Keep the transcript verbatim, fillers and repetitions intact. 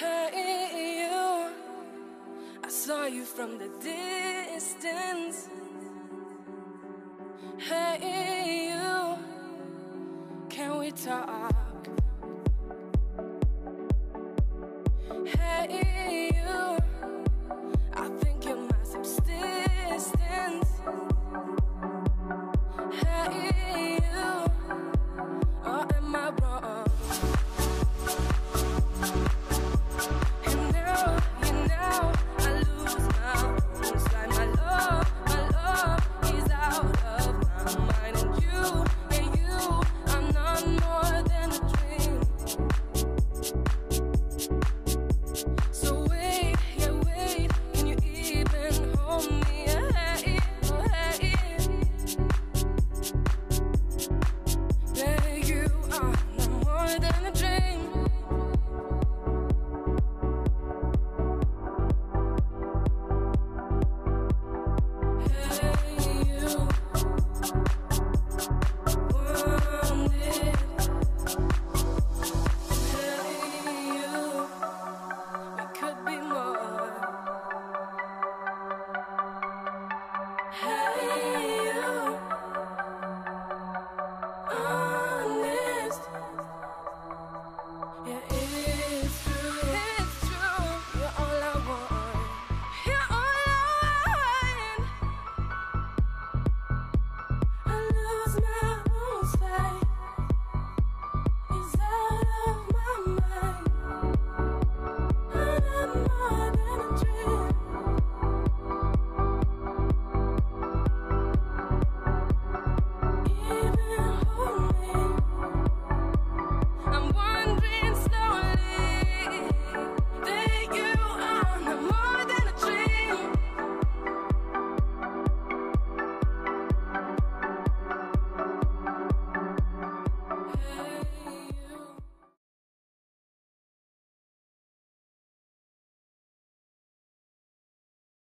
hurt you. I saw you from the distance. Hurt you. Can we talk?